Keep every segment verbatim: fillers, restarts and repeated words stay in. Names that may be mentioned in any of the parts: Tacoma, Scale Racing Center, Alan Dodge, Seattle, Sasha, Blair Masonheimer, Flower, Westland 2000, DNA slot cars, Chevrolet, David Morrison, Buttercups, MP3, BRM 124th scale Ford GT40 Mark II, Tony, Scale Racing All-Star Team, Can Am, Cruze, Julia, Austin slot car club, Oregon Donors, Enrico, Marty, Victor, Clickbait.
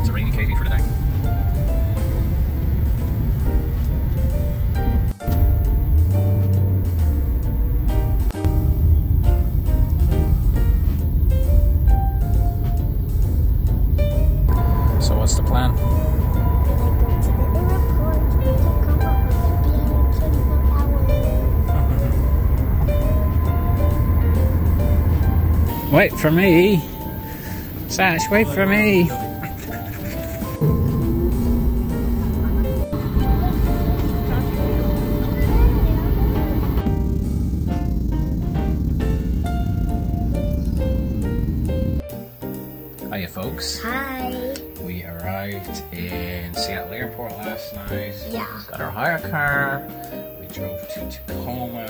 It's a rainy K V for today. So what's the plan? Wait for me. Sash, wait for me. Hiya folks. Hi. We arrived in Seattle Airport last night. Yeah. Got our hire car. We drove to Tacoma.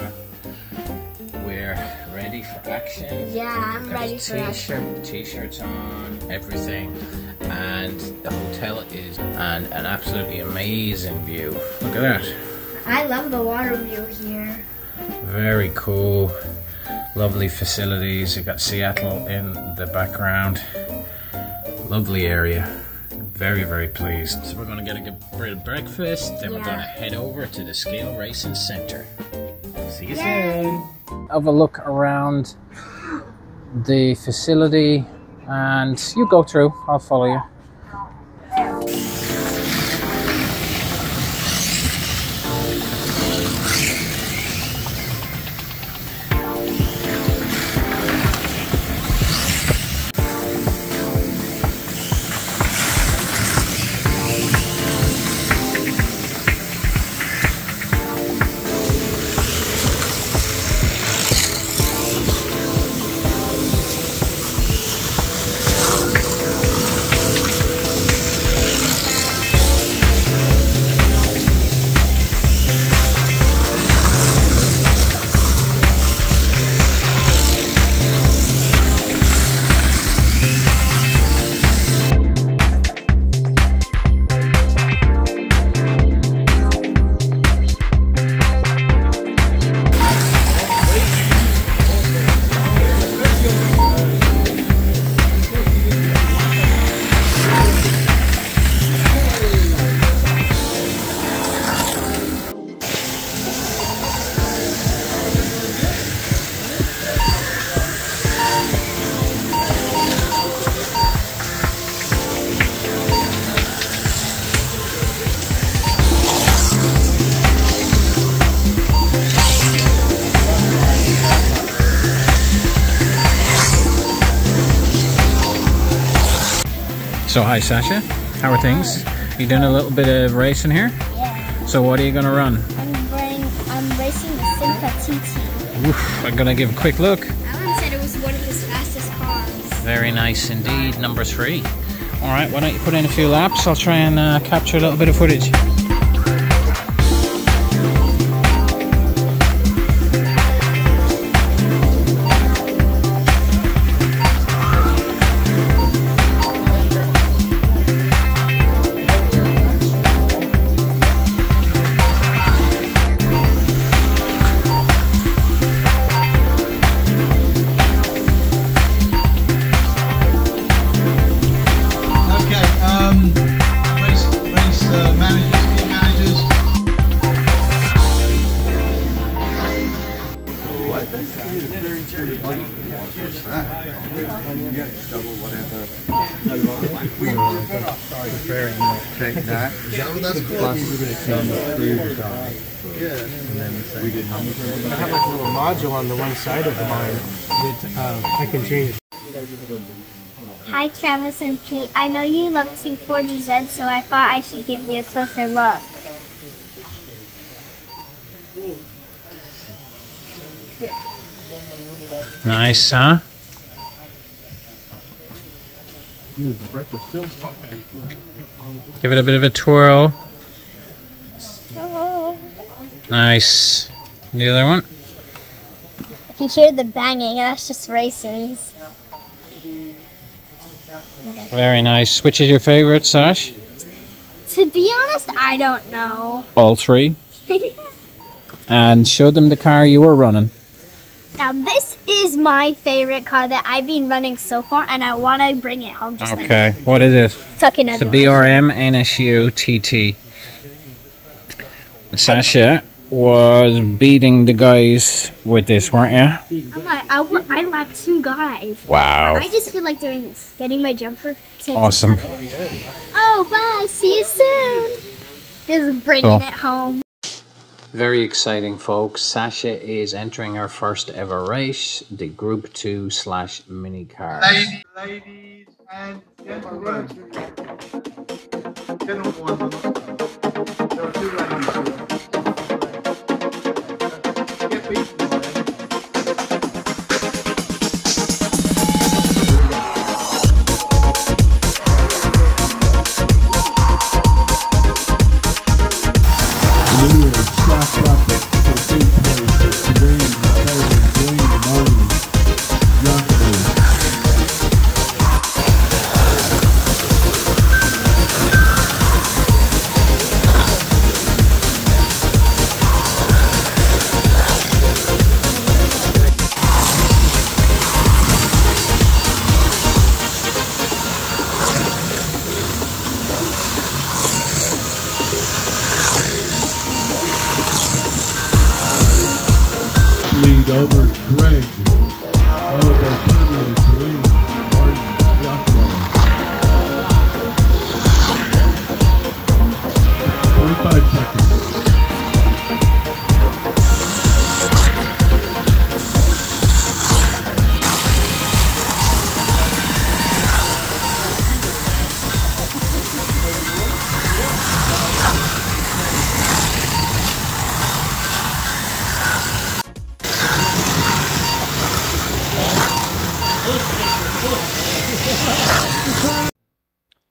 We're ready for action. Yeah, I'm Got ready for action. T-shirts on, everything, and the hotel is and an absolutely amazing view. Look at that. I love the water view here. Very cool. Lovely facilities. You've got Seattle in the background. Lovely area. Very, very pleased. So we're going to get a good breakfast, then yeah. we're going to head over to the Scale Racing Center. See you Yay. soon. Have a look around the facility and you go through, I'll follow you. So hi Sasha, how are things? You doing a little bit of racing here? Yeah. So what are you going to run? I'm, running, I'm racing the Sincla T T. Oof, I'm going to give a quick look. Alan said it was one of his fastest cars. Very nice indeed, number three. Alright, why don't you put in a few laps, I'll try and uh, capture a little bit of footage. I have like a little module on the one side of mine that uh, I can change. Hi Travis and Pete, I know you love T forty Z, so I thought I should give you a closer look. Nice, huh? Give it a bit of a twirl. Nice. The other one? I can hear the banging, that's just racing. Very nice. Which is your favorite, Sash? To be honest, I don't know. All three? And show them the car you were running. Now this is is my favorite car that I've been running so far, and I want to bring it home. Just okay, like, what is this? It's like another one. The B R M N S U T T. Sasha was beating the guys with this, weren't you? I'm like, I, w I like two guys. Wow. I just feel like doing this. Getting my jumper. Awesome. Oh, bye. See you soon. Just bringing cool. it home. Very exciting, folks. Sasha is entering her first ever race, the Group two slash mini cars. Ladies, ladies and gentlemen. Gentlemen. There are two ladies here.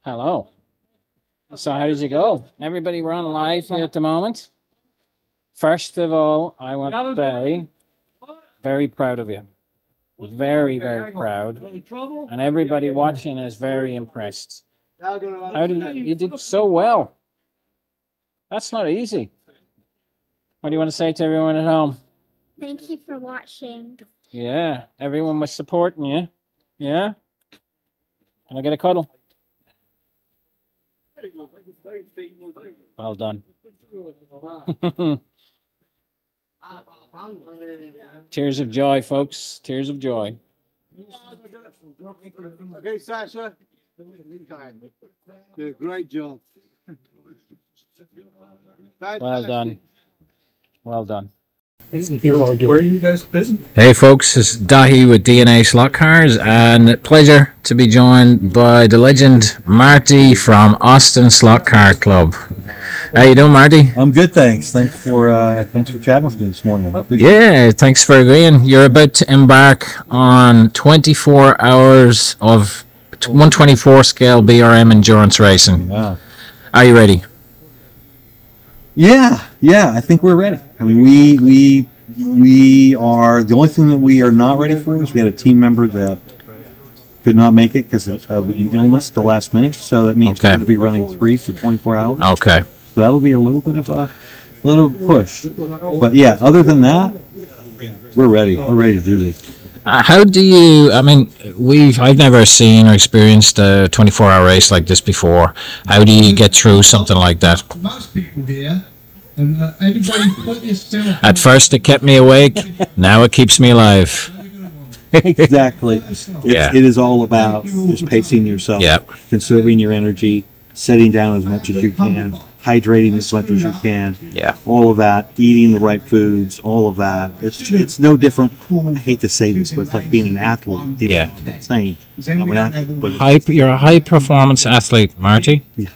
Hello. So how did you go? Everybody, we're on live here at the moment. First of all, I want to say, very proud of you. Very, very proud. And everybody watching is very impressed. How did you, you did so well. That's not easy. What do you want to say to everyone at home? Thank you for watching. Yeah, everyone was supporting you. Yeah? Can I get a cuddle? Well done. Tears of joy, folks. Tears of joy. Okay, Sasha. Did a great job. Well done. Well done. Where are you guys busy? Hey folks, it's Dahi with D N A Slot Cars, and pleasure to be joined by the legend Marty from Austin Slot Car Club. How you doing, Marty? I'm good, thanks. Thanks for uh, thanks for chatting with me this morning. Yeah, thanks for agreeing. You're about to embark on twenty-four hours of one twenty-fourth scale B R M endurance racing. Yeah. Are you ready? Yeah, yeah, I think we're ready. I mean, we we we are. The only thing that we are not ready for is we had a team member that could not make it because of an illness the last minute. So that means okay. we're going to be running three for twenty-four hours. Okay. So that'll be a little bit of a little push, but yeah. Other than that, we're ready. We're ready to do this. Uh, how do you? I mean, we've I've never seen or experienced a twenty-four hour race like this before. How do you get through something like that? Most people here. And uh, everybody put yourself. At first it kept me awake, now it keeps me alive. Exactly. It's, yeah. It is all about just pacing yourself, yep. conserving your energy, sitting down as much as you can, hydrating as much as you can, yeah. all of that, eating the right foods, all of that. It's it's no different. I hate to say this, but it's like being an athlete. Yeah. Insane. High, you're a high-performance athlete, Marty. Yeah.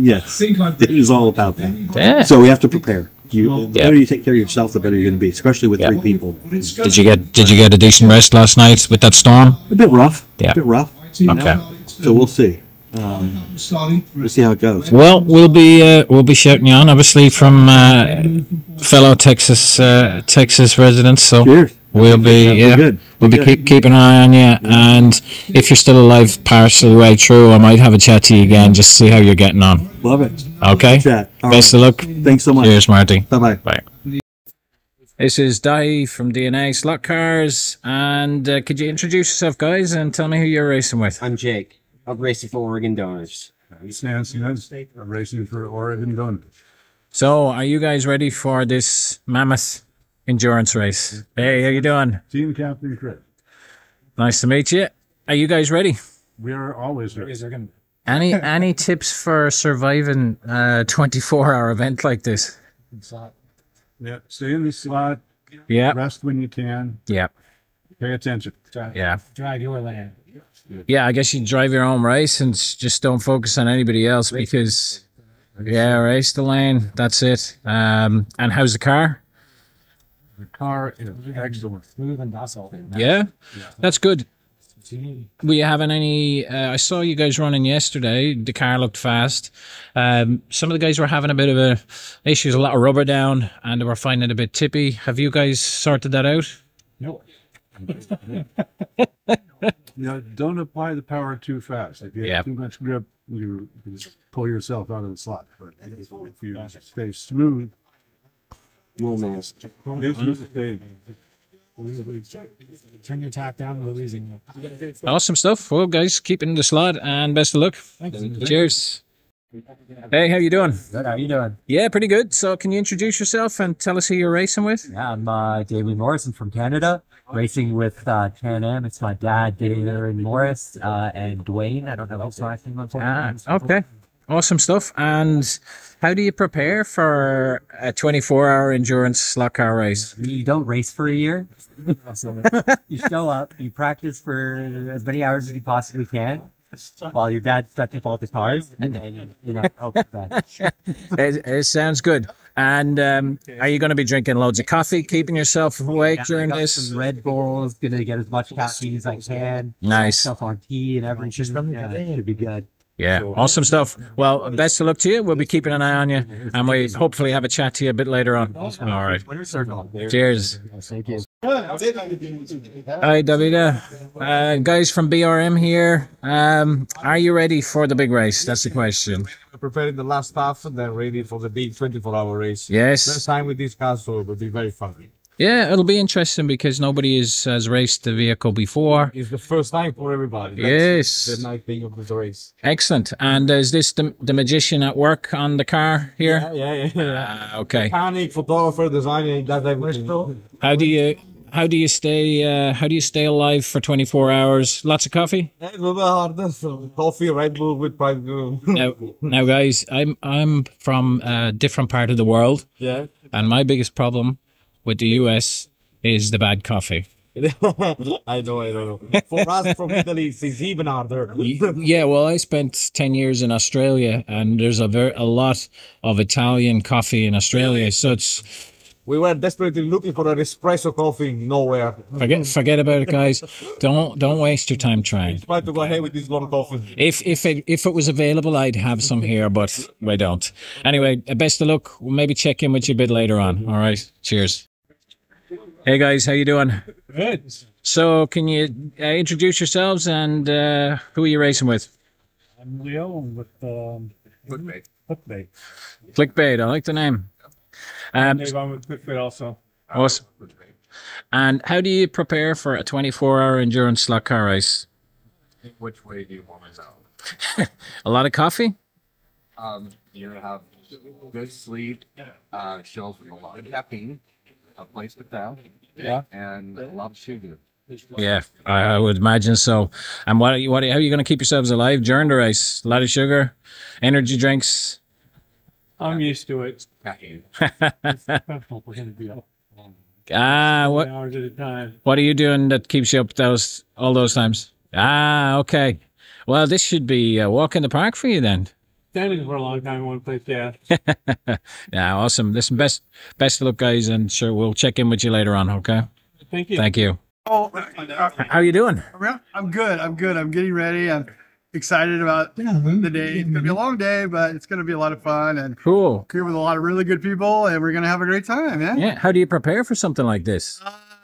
Yes, it is all about that. Yeah. So we have to prepare. You, the yeah. better you take care of yourself, the better you're going to be, especially with yeah. three people. Did you get Did you get a decent rest last night with that storm? A bit rough. Yeah. A bit rough. Okay. So we'll see. Um, we'll see how it goes. Well, we'll be uh, we'll be shouting you on, obviously, from uh, fellow Texas uh, Texas residents. So. Cheers. We'll be yeah, good. We'll be keep, keep an eye on you, yeah. and if you're still alive, partially way through, I might have a chat to you again just to see how you're getting on. Love it. Okay. Best right. of luck. Thanks so much. Cheers, Marty. Bye bye. Bye. This is Dave from D N A Slot Cars, and uh, could you introduce yourself, guys, and tell me who you're racing with? I'm Jake. I'm racing for Oregon Donors. It's Nancy. I'm racing for Oregon Donors. So, are you guys ready for this mammoth endurance race? Hey, how you doing? Team Captain Chris. Nice to meet you. Are you guys ready? We are always ready. Any any tips for surviving a twenty-four hour event like this? Yeah, stay in the slot. Yeah. Rest when you can. Yeah. Pay attention. Drive, yeah. Drive your land. Yeah, I guess you drive your own race and just don't focus on anybody else because, yeah, race the lane. That's it. Um, and how's the car? The car is excellent. Smooth and docile. Yeah? Yeah, that's good. Were you having any? Uh, I saw you guys running yesterday. The car looked fast. Um, some of the guys were having a bit of a issues, a lot of rubber down, and they were finding it a bit tippy. Have you guys sorted that out? No. No, don't apply the power too fast. If you have yep. too much grip, you just pull yourself out of the slot. But if you stay smooth, you'll lose. Turn your tap down, Louisiana. Awesome stuff. Well, guys, keep it in the slot and best of luck. Thanks. Cheers. Hey, how you doing? Good. How you doing? Yeah, pretty good. So, can you introduce yourself and tell us who you're racing with? Yeah, I'm uh, David Morrison from Canada, racing with uh, Can Am. It's my dad, David Morris, uh, and Dwayne. I don't know what's last name. Ah, okay. Awesome stuff. And how do you prepare for a twenty-four hour endurance slot car race? You don't race for a year. You show up, you practice for as many hours as you possibly can while your dad's touching all the cars, and then, you know, help with that. It, it sounds good. And um, are you going to be drinking loads of coffee, keeping yourself awake yeah, during I got this? Some Red Bulls, going to get as much caffeine as I can. Nice. Stuff on tea and everything. Yeah, it should be good. Yeah, awesome stuff. Well, best of luck to you. We'll be keeping an eye on you, and we hopefully have a chat to you a bit later on. All right. Cheers. Thank you. Hi, David. Uh, guys from B R M here. Um, are you ready for the big race? That's the question. We're preparing the last half and then ready for the big twenty-four hour race. Yes. Next time with these cars, so it will be very fun. Yeah, it'll be interesting because nobody is, has raced the vehicle before. It's the first time for everybody. That's yes. The night thing of the race. Excellent. And is this the, the magician at work on the car here? Yeah, yeah, yeah. Uh, okay. Mechanic, photographer, designer, that everything. How do you... How do you stay? Uh, how do you stay alive for twenty-four hours? Lots of coffee. Coffee, Red Bull with Red Bull. Now, now, guys, I'm I'm from a different part of the world. Yeah. And my biggest problem with the U S is the bad coffee. I know, I don't know. For us from Italy, it's even harder. Yeah, well, I spent ten years in Australia, and there's a very a lot of Italian coffee in Australia, so it's. We were desperately looking for an espresso coffee nowhere. Forget, forget about it, guys. Don't, don't waste your time trying. Try to go ahead with this lot of coffee. If, if it, if it was available, I'd have some here, but we don't. Anyway, best of luck. We'll maybe check in with you a bit later on. All right. Cheers. Hey guys, how you doing? Good. So, can you uh, introduce yourselves and uh, who are you racing with? I'm Leo with um, Clickbait. Clickbait. Clickbait. I like the name. Um, also. Awesome. And how do you prepare for a twenty-four hour endurance slot car race? Which way do you want us out? A lot of coffee? Um, you're going to have good sleep, uh, shells with a lot of caffeine, a place to down, yeah. and a lot of sugar. Yeah, I would imagine so. And what are you, what are, how are you going to keep yourselves alive during the race? A lot of sugar, energy drinks? I'm used to it. Ah, what hours at a time. What are you doing that keeps you up those all those times? Ah, okay. Well, this should be a walk in the park for you then. Standing for a long time in one place, yeah. Yeah, awesome. Listen, best best of luck, guys, and sure we'll check in with you later on. Okay. Thank you. Thank you. Oh, uh, how are you doing? I'm good. I'm good. I'm getting ready. I'm excited about the day. It's gonna be a long day, but it's gonna be a lot of fun and cool. Here with a lot of really good people, and we're gonna have a great time, man. Yeah. How do you prepare for something like this?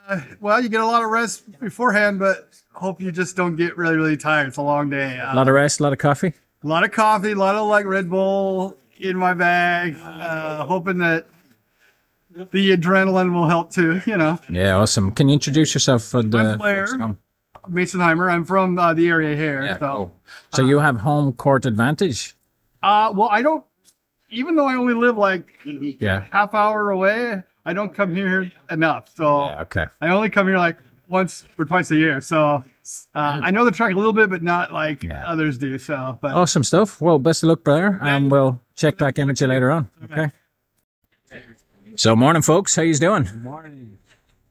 Uh, well, you get a lot of rest beforehand, but hope you just don't get really, really tired. It's a long day. Uh, a lot of rest, a lot of coffee. A lot of coffee, a lot of like Red Bull in my bag, uh, hoping that the adrenaline will help too, you know. Yeah, awesome. Can you introduce yourself for the I'm Blair Masonheimer. I'm from uh, the area here. Yeah, so cool. So uh, you have home court advantage? Uh, well, I don't, even though I only live like yeah. half hour away, I don't come here enough. So yeah, okay. I only come here like once or twice a year. So uh, I know the track a little bit, but not like yeah. others do. So, but awesome stuff. Well, best of luck, Blair. And we'll check back in with you later on. Okay. So morning, folks. How you doing? Good morning.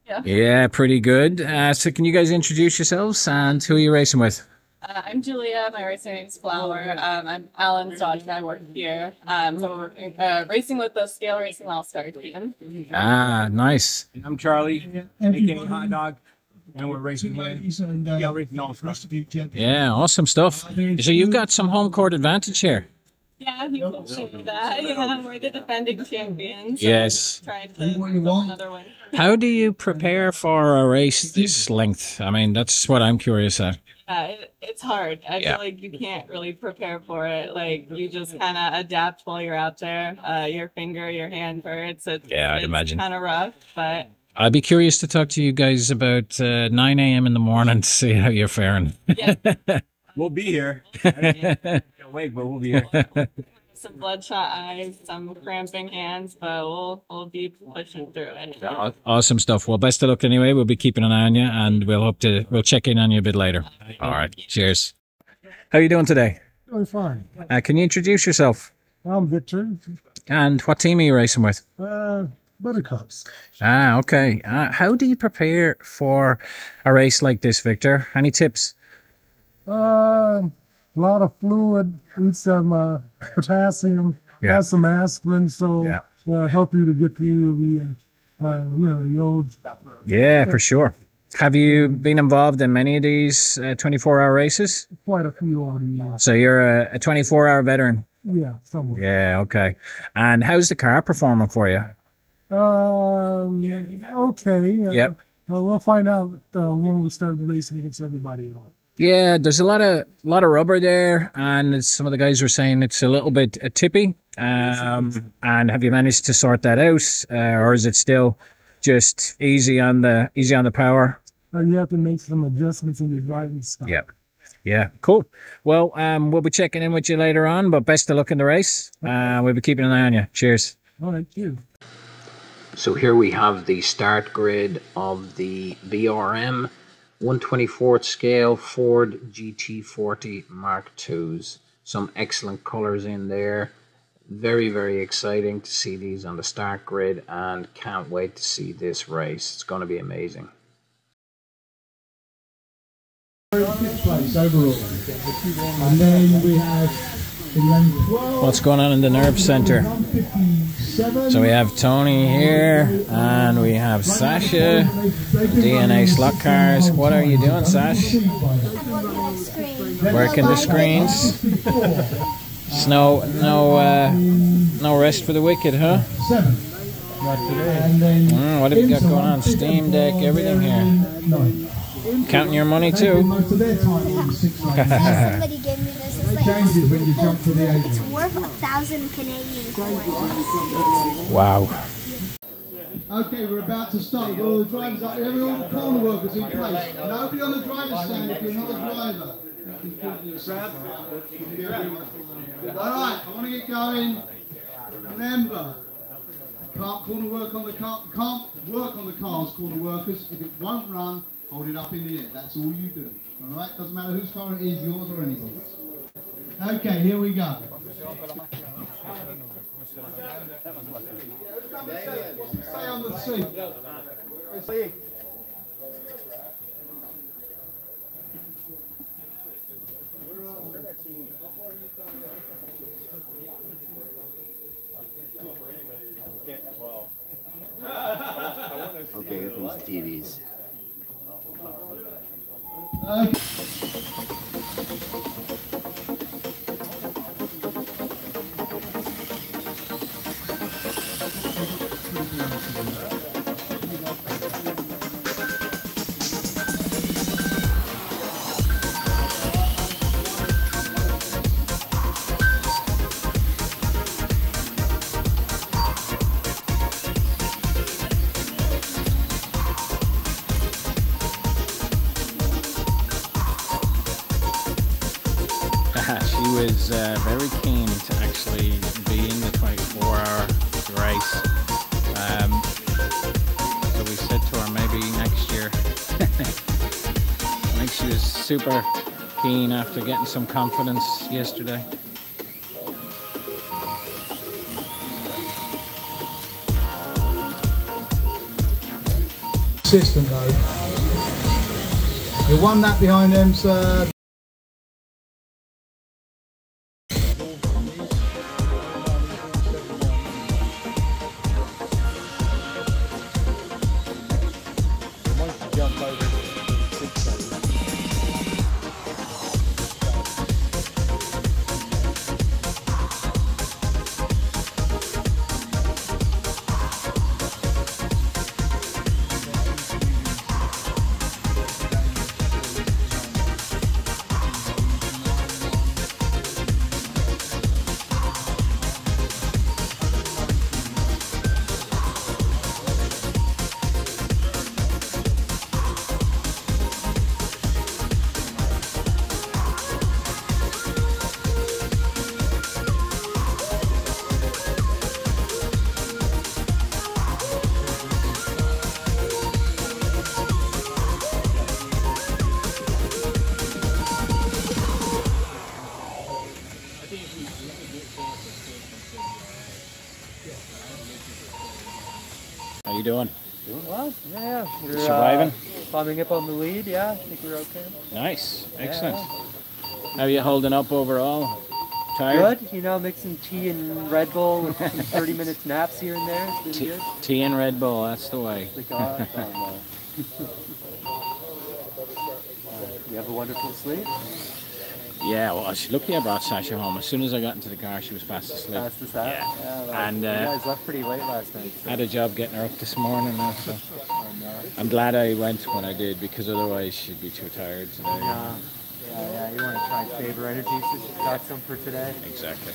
Yeah. Yeah, pretty good. Uh, so can you guys introduce yourselves and who are you racing with? Uh, I'm Julia. My racer name is Flower. Um, I'm Alan Dodge, and I work here. Um, so we're uh, racing with the Scale Racing All-Star Team. Ah, nice. And I'm Charlie, aka Hot Dog, and we're racing with Scale Racing All-Star. Yeah, awesome stuff. So you've got some home court advantage here. Yeah, you can show that. Yeah, we're the defending champions. So yes. Trying to another one. How do you prepare for a race this length? I mean, that's what I'm curious at. Yeah, it, it's hard. I yeah. feel like you can't really prepare for it. Like, you just kind of adapt while you're out there. Uh, your finger, your hand hurts. It's, yeah, I'd it's imagine. It's kind of rough, but... I'd be curious to talk to you guys about uh, nine A M in the morning to see how you're faring. Yeah. We'll be here. Awake, but we'll be here. Some bloodshot eyes, some cramping hands, but we'll we'll be pushing through it. Anyway. Awesome stuff. Well, best of luck anyway. We'll be keeping an eye on you, and we'll hope to we'll check in on you a bit later. All right. Cheers. How are you doing today? Doing fine. Uh, can you introduce yourself? I'm Victor. And what team are you racing with? Uh, Buttercups. Ah, okay. Uh, how do you prepare for a race like this, Victor? Any tips? Uh, a lot of fluid, eat some uh, potassium, yeah. have some aspirin, so yeah. uh, help you to get through the, uh, you know, the old. Yeah, for sure. Have you been involved in many of these twenty-four hour races? Quite a few of them, yeah. So you're a twenty-four hour veteran? Yeah, somewhat. Yeah, okay. And how's the car performing for you? Um, okay. Yep. Uh, we'll find out uh, when we start racing against everybody else. Yeah, there's a lot of lot of rubber there, and some of the guys were saying it's a little bit uh, tippy. Um, and have you managed to sort that out, uh, or is it still just easy on the easy on the power? You have to make some adjustments in your driving style. Yeah, yeah, cool. Well, um, we'll be checking in with you later on, but best of luck in the race. Uh, we'll be keeping an eye on you. Cheers. All right, cheers. So here we have the start grid of the B R M one twenty-fourth scale Ford G T forty Mark twos. Some excellent colors in there. Very, very exciting to see these on the start grid, and can't wait to see this race. It's going to be amazing. Place overall. And then we have what's going on in the nerve center. So we have Tony here, and we have Sasha, D N A slot cars. What are you doing, Sash? Working the screens. no, no, uh, no rest for the wicked, huh? Mm, what have you got going on? Steam Deck, everything here. Counting your money too. Changes when you jump to the edge. It's worth a thousand Canadian coins. Wow. Okay, we're about to start. All the drivers are here. All the corner workers in place. Nobody on the driver's stand if you're not a driver. Alright, I want to get going. Remember, can't corner work on the car, can't work on the cars, corner workers. If it won't run, hold it up in the air. That's all you do. Alright, doesn't matter whose car it is, yours or anybody's. Okay, here we go. Stay on the seat. Okay, here comes the T Vs. Okay. was uh, very keen to actually be in the twenty-four hour race. Um, so we said to her maybe next year. I think she was super keen after getting some confidence yesterday. System though. You're one lap behind them, sir. Doing? Doing well, yeah. We're surviving? Uh, climbing up on the lead, yeah. I think we're okay. Nice, excellent. Yeah. How are you holding up overall? Tired? Good, you know, mixing tea and Red Bull with some thirty minutes naps here and there. It's been good. Tea and Red Bull, that's the way. uh, you have a wonderful sleep? Yeah, well, she's lucky I brought Sasha home. As soon as I got into the car, she was fast asleep. Fast asleep? Yeah. yeah well, and, uh, you guys left pretty late last night. So. I had a job getting her up this morning now, so I'm glad I went when I did, because otherwise she'd be too tired today. Yeah, yeah, yeah. You want to try and save her energy, so she's got some for today. Exactly.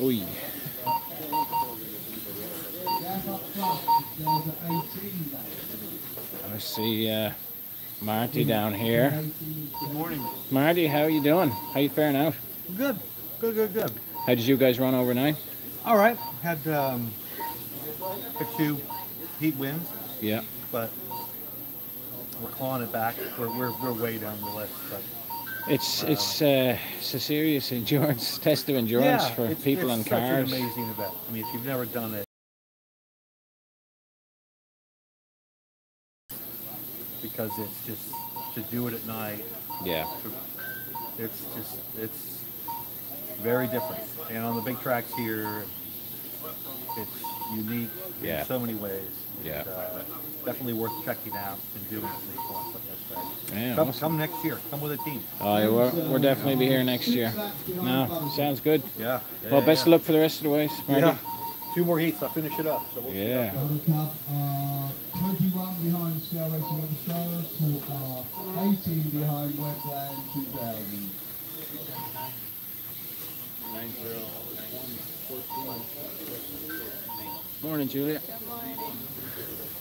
Ooh. I see... Uh, Marty down here. Good morning. Marty, how are you doing? How are you faring out? Good. Good, good, good. How did you guys run overnight? All right. Had um, a few heat winds. Yeah. But we're clawing it back. We're, we're, we're way down the list. But, it's uh, it's, uh, it's a serious endurance, test of endurance yeah, for it's, people and cars. It's such an amazing event. I mean, if you've never done it, because it's just to do it at night. Yeah. To, it's just it's very different, and on the big tracks here, it's unique yeah. in so many ways. Yeah. Uh, definitely worth checking out and doing at least once like this. Right? Yeah. Come, awesome. Come next year. Come with a team. Oh, yeah, we'll, we'll definitely be here next year. No, sounds good. Yeah. yeah well, yeah, best yeah. of luck for the rest of the way, Marty. Yeah. Two more heats. I'll finish it up. So we'll yeah. twenty-one behind Scale Racing Australia to uh, eighteen behind Westland two thousand. Morning, Julia. Good morning.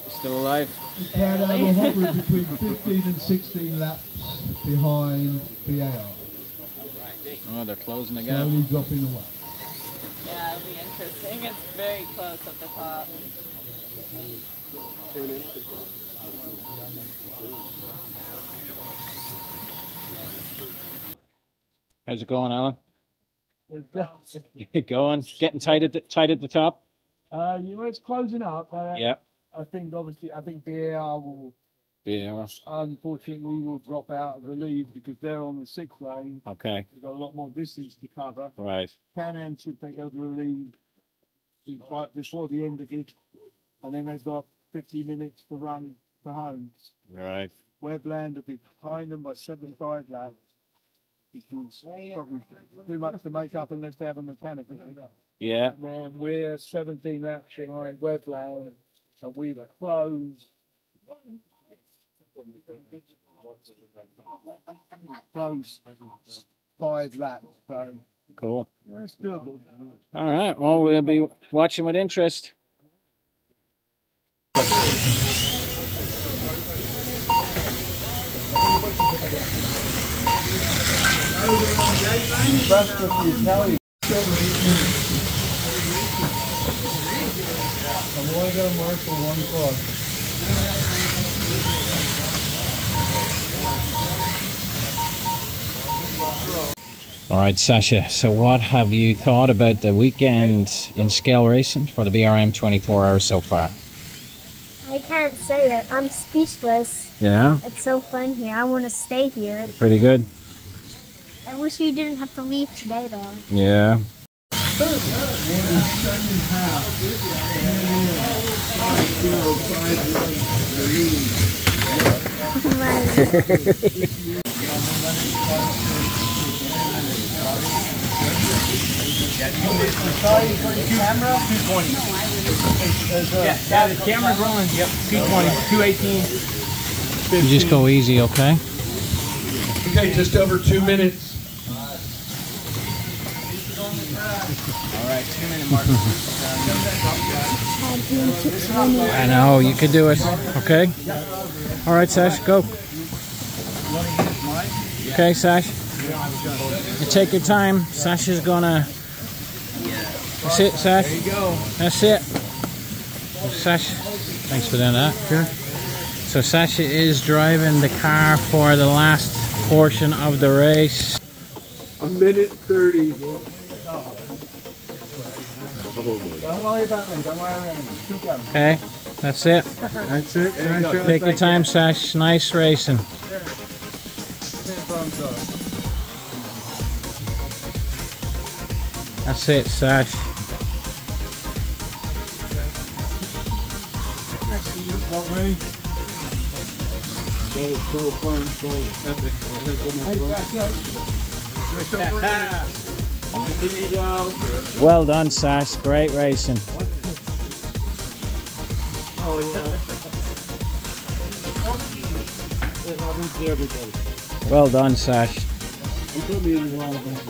Still alive? Yeah, no, we're hovering between fifteen and sixteen laps behind B A R. Oh, they're closing the gap. Slowly dropping away. Yeah, it'll be interesting. It's very close at the top. How's it going, Alan? Going, getting tight at the, tight at the top. Uh, you know, it's closing up. Uh, yeah. I think obviously, I think B A R will. B A R. Unfortunately, we will drop out of the lead because they're on the sixth lane. Okay. We've got a lot more distance to cover. Right. Can Am should take over the lead right before the end of it, and then they've got fifty minutes to run for home. Right. Webland will be behind them by seventy-five laps. It's probably too much to make up unless they have a mechanic. Yeah. And we're seventeen laps behind Webland, and we were close. Close. Five laps. So. Cool. That's doable. All right. Well, we'll be watching with interest. Thank you. Impressed with the Italian. I'm only going to mark for one clock. All right, Sasha, so what have you thought about the weekend in scale racing for the B R M twenty-four hours so far? I can't say it. I'm speechless. Yeah? It's so fun here. I want to stay here. Pretty good. I wish you didn't have to leave today, though. Yeah. Camera two twenty. Yeah, yeah, the camera's rolling. Yep, two twenty, two eighteen. You just go easy, okay? Okay, just over two minutes. All right, two minute mark. I know, you can do it. Okay. All right, Sash, go. Okay, Sash. You take your time. Sash is gonna. That's it, Sash. There you go. That's it. Sash, thanks for doing that. Sure. So Sasha is driving the car for the last portion of the race. A minute thirty. Okay, that's it. That's it. You Take your time, Sash. Nice racing. That's it, Sash. Well done, Sash. Great racing. Well done, Sash.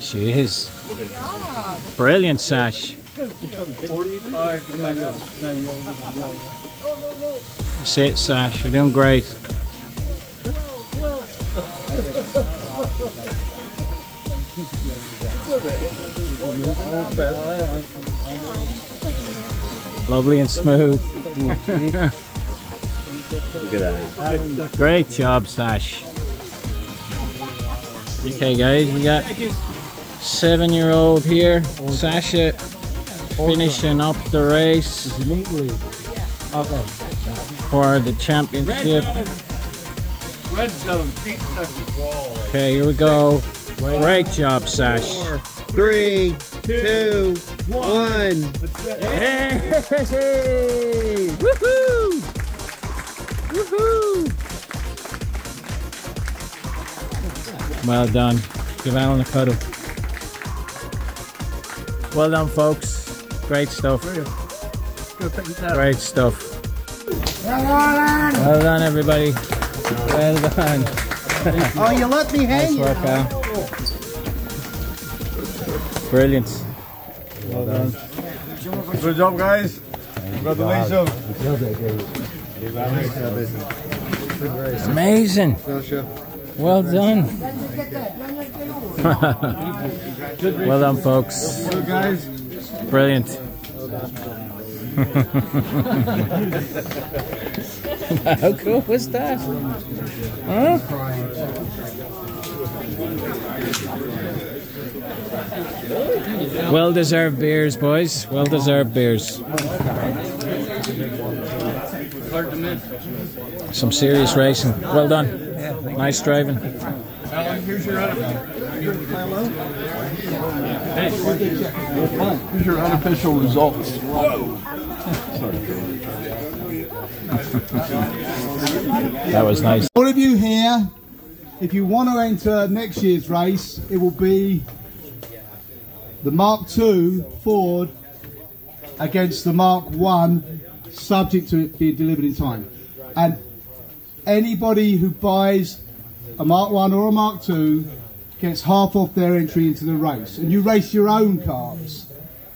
She is. Brilliant, Sash. That's it, Sash. You're doing great. Lovely and smooth. Look at that. Great job, Sash. Okay, guys, we got seven-year-old here, Sasha, finishing up the race for the championship. Okay, here we go. Great job, Sash. Three, two, one. Hey! Woohoo! Woohoo! Well done. Give Alan a cuddle. Well done, folks. Great stuff. Great stuff. Well done, everybody. Well done. Oh, you let me hang. Nice work, Al. Brilliant. Well done. Good job, guys. Congratulations. Amazing. Well done. Well done, folks. Brilliant. How cool was that? Huh? Well deserved beers, boys. Well deserved beers. Some serious racing. Well done. Nice driving. Here's your unofficial results. That was nice. All of you here, if you want to enter next year's race, it will be the Mark two Ford against the Mark one, subject to it being delivered in time. And anybody who buys a Mark one or a Mark two gets half off their entry into the race. And you race your own cars.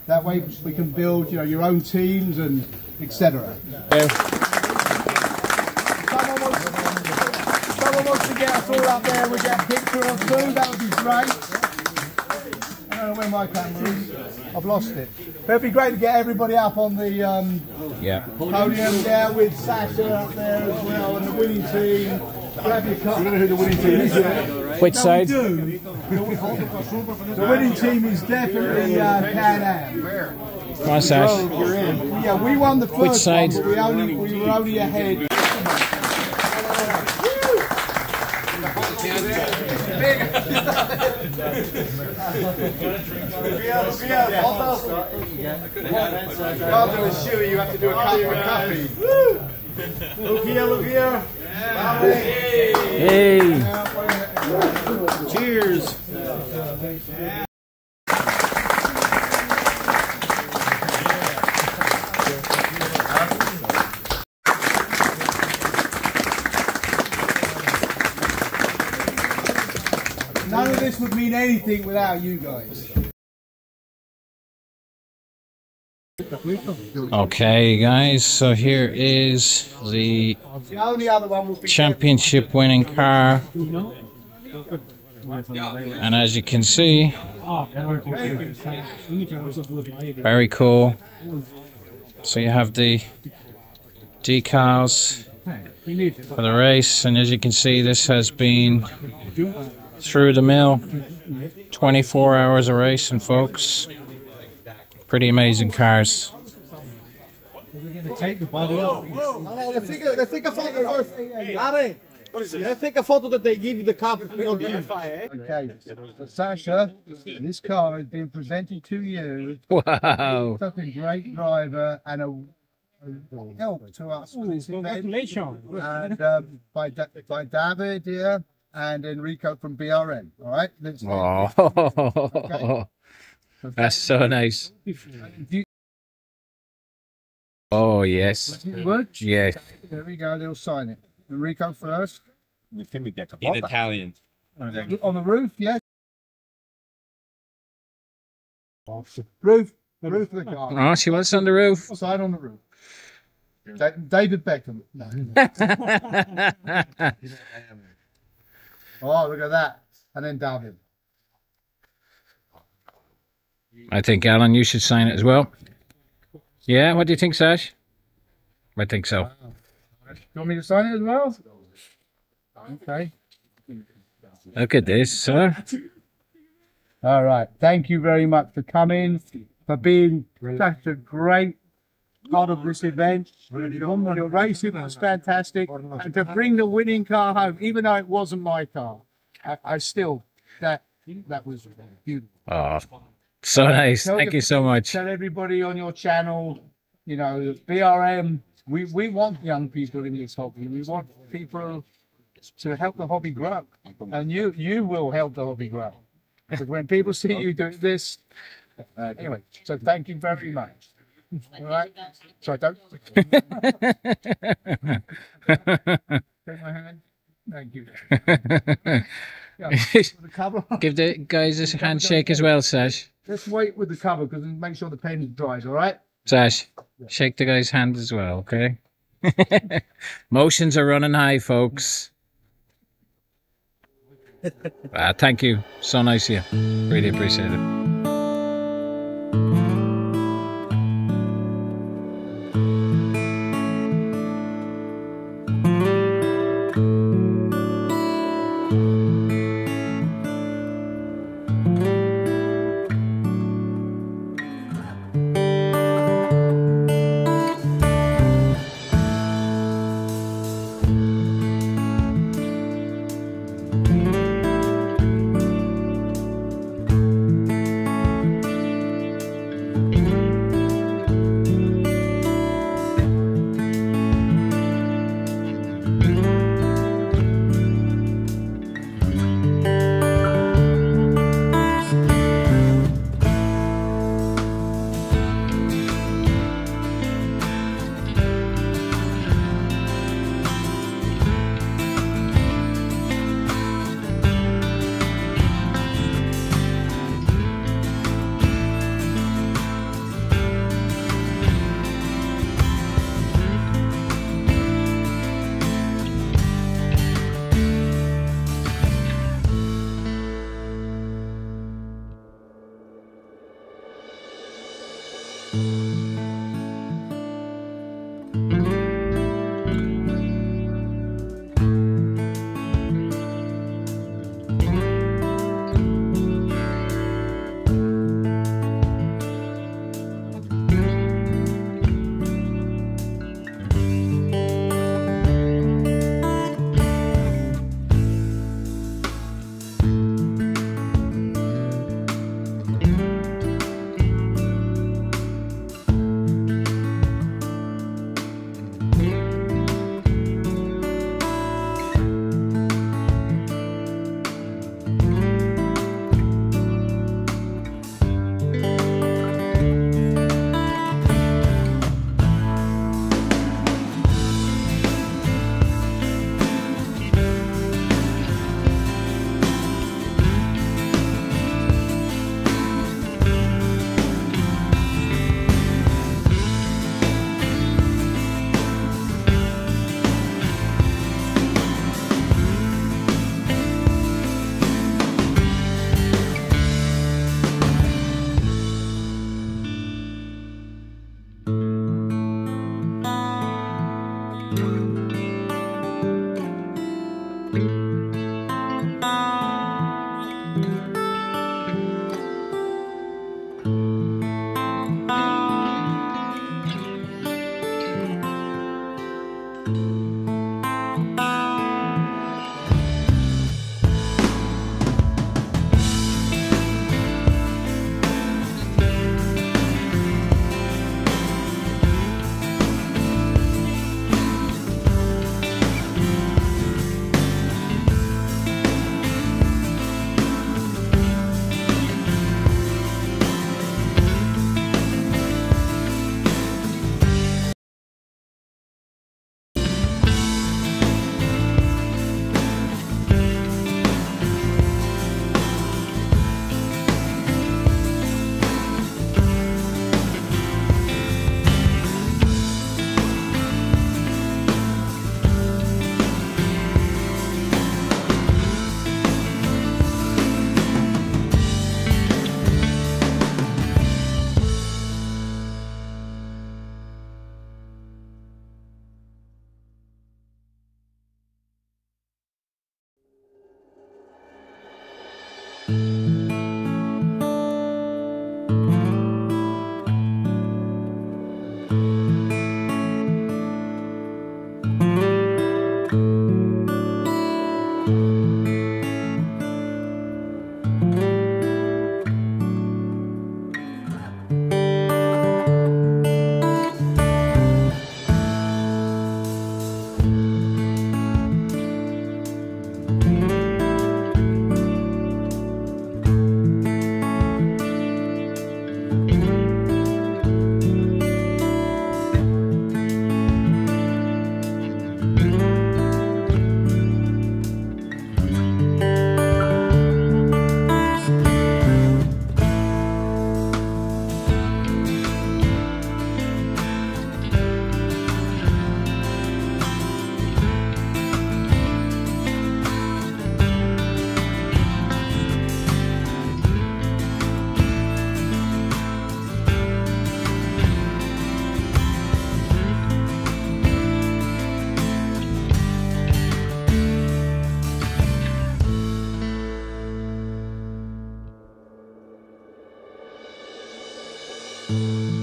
That way we can build, you know, your own teams and et cetera. Someone wants to get a all up there with that picture or two, that would be great. I don't know where my camera is. I've lost it. But it'd be great to get everybody up on the um, yeah. podium there with Sasha up there as well and the winning team. Grab your cup. You don't know who the winning team is yet. Which side? No, we do. The winning team is definitely uh, Can Am. My side. Yeah, we won the first Which side? One, but we, only, we were only ahead. Rather than a shoey, you have to do a cup for coffee. Look here, look here. Hey. Hey. Hey. Cheers. Yeah. None of this would mean anything without you guys. Okay, guys, so here is the championship winning car. And as you can see, very cool. So you have the decals for the race, and as you can see, this has been through the mill, twenty-four hours of racing, folks. Pretty amazing cars. Take the body off. Let's take a, let's take a photo first. Hey, Ari, what is it? Let's take a photo that they give you the car. Okay, so Sasha, this car has been presented to you. Wow. Such a great driver and a help to us. Congratulations. And uh, by, da by David here and Enrico from B R M. All right? Let's oh. Okay. That's so nice. Oh, yes. Yes. There we go. They'll sign it. Enrico first. In Italian. On the roof, yes. Roof. The roof of the car. Oh, she wants on the roof. Sign on the roof. David Beckham. No. Oh, look at that. And then David. I think, Alan, you should sign it as well. Yeah, what do you think, Sash? I think so. Do you want me to sign it as well? Okay. Look at this, sir. All right. Thank you very much for coming, for being such a great part of this event. Your racing was fantastic. And to bring the winning car home, even though it wasn't my car, I, I still, that, that was beautiful. Oh. So nice. Tell Thank your, you so much. Tell everybody on your channel, you know, B R M, we, we want young people in this hobby. We want people to help the hobby grow. And you you will help the hobby grow. Because when people see you doing this, uh, anyway, so thank you very much. All right? So I don't... Take my hand. Thank you. Give the guys a handshake as well, Sash. Let's wait with the cover because make sure the paint dries, all right? Sash, shake the guy's hand as well, okay? Motions are running high, folks. Ah, thank you. So nice of you. Really appreciate it. Thank you.